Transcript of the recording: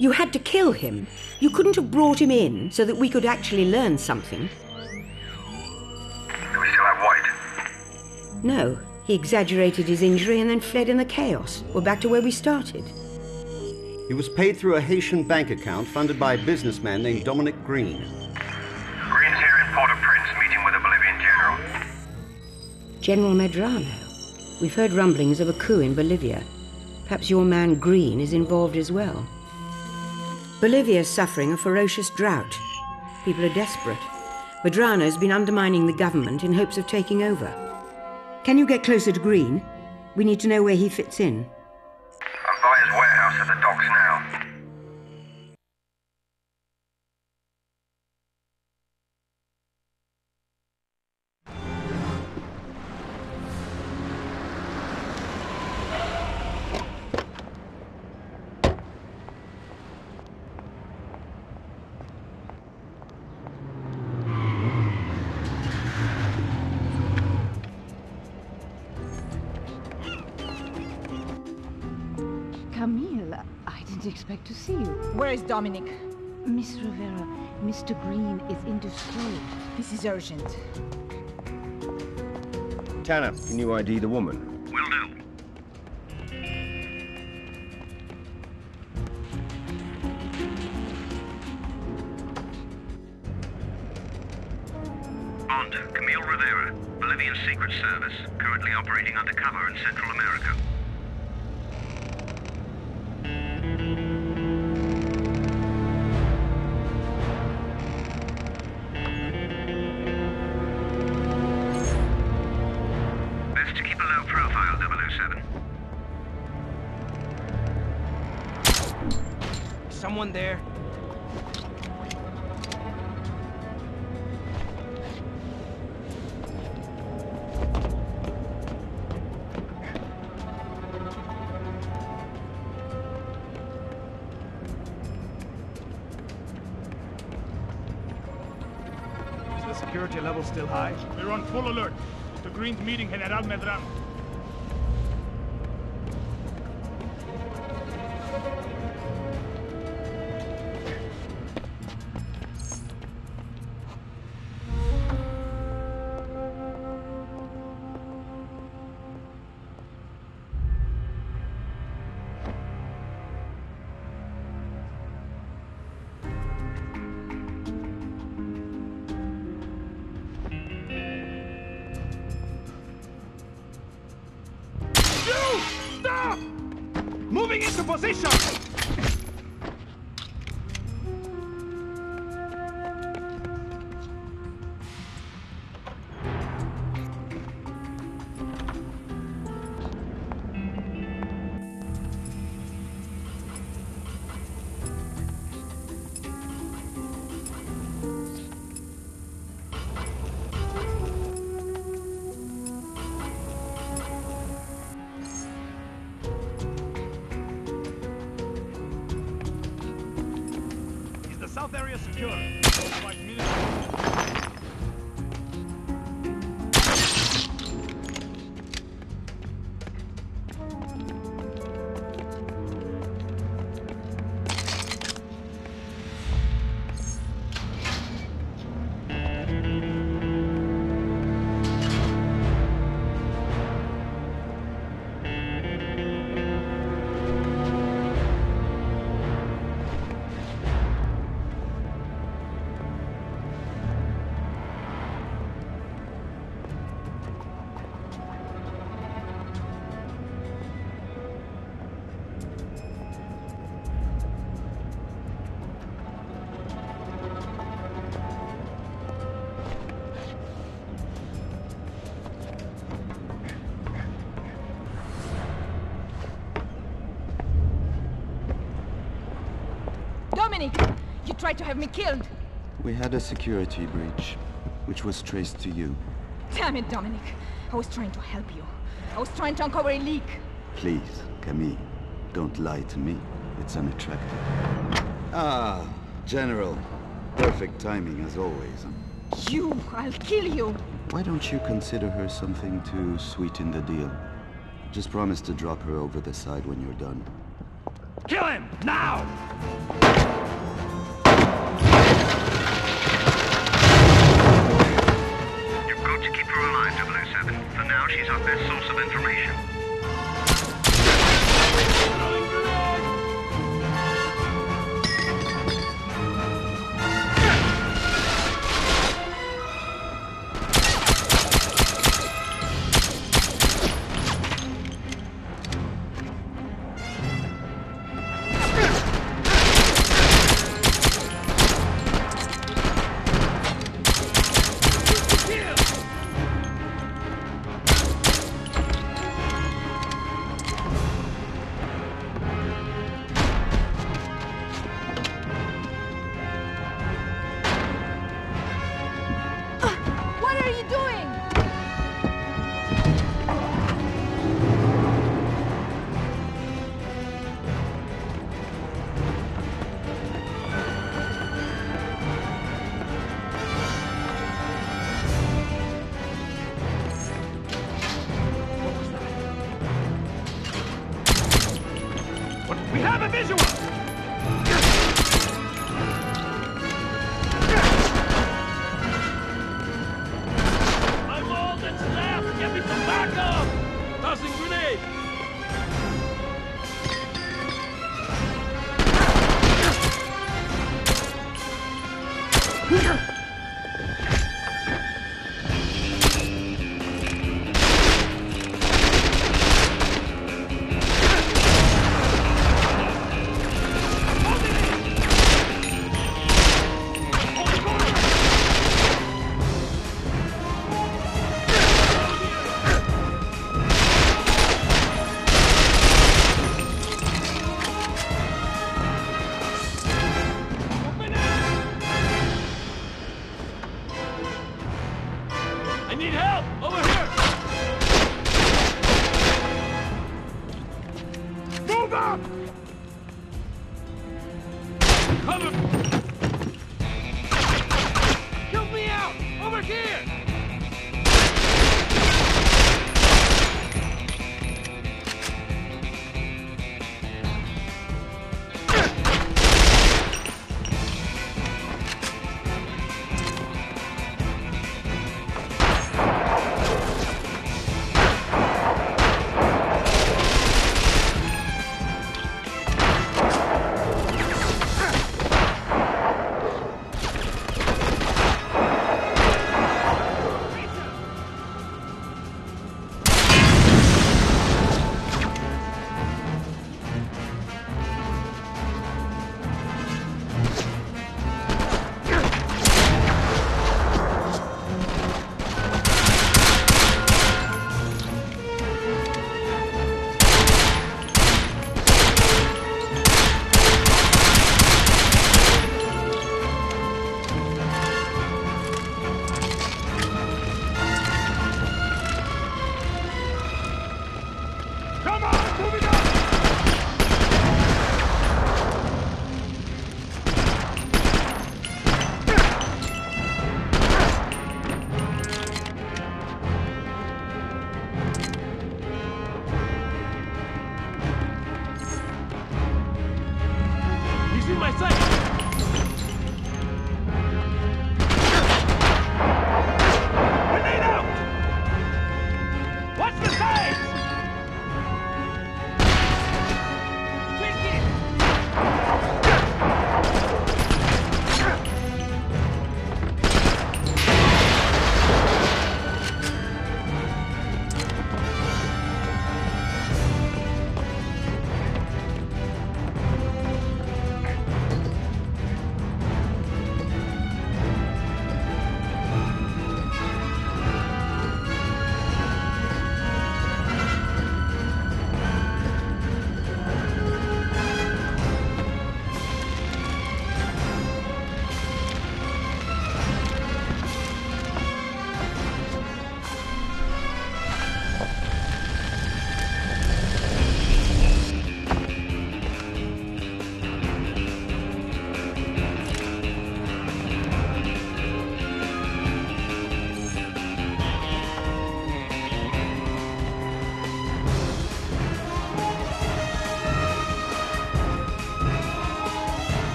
You had to kill him. You couldn't have brought him in so that we could actually learn something. Do we still have White? No. He exaggerated his injury and then fled in the chaos. We're back to where we started. He was paid through a Haitian bank account funded by a businessman named Dominic Green. Green's here in Port-au-Prince meeting with a Bolivian general. General Medrano. We've heard rumblings of a coup in Bolivia. Perhaps your man Green is involved as well. Bolivia's suffering a ferocious drought. People are desperate. Medrano's been undermining the government in hopes of taking over. Can you get closer to Green? We need to know where he fits in. Expect to see you. Where is Dominic? Miss Rivera, Mr. Green is indisposed. This is urgent. Tanner, can you ID the woman? Will do. Bond, Camille Rivera, Bolivian Secret Service, currently operating undercover in Central America. Someone there. Is the security level still high? We're on full alert. The Green's meeting General Medrano. Moving into position! South area secure. You tried to have me killed. We had a security breach, which was traced to you. Damn it, Dominic. I was trying to help you. I was trying to uncover a leak. Please, Camille, don't lie to me. It's unattractive. Ah, General. Perfect timing, as always. You! I'll kill you! Why don't you consider her something to sweeten the deal? Just promise to drop her over the side when you're done. Kill him, now! You've got to keep her alive, 007. For now, she's our best source of information.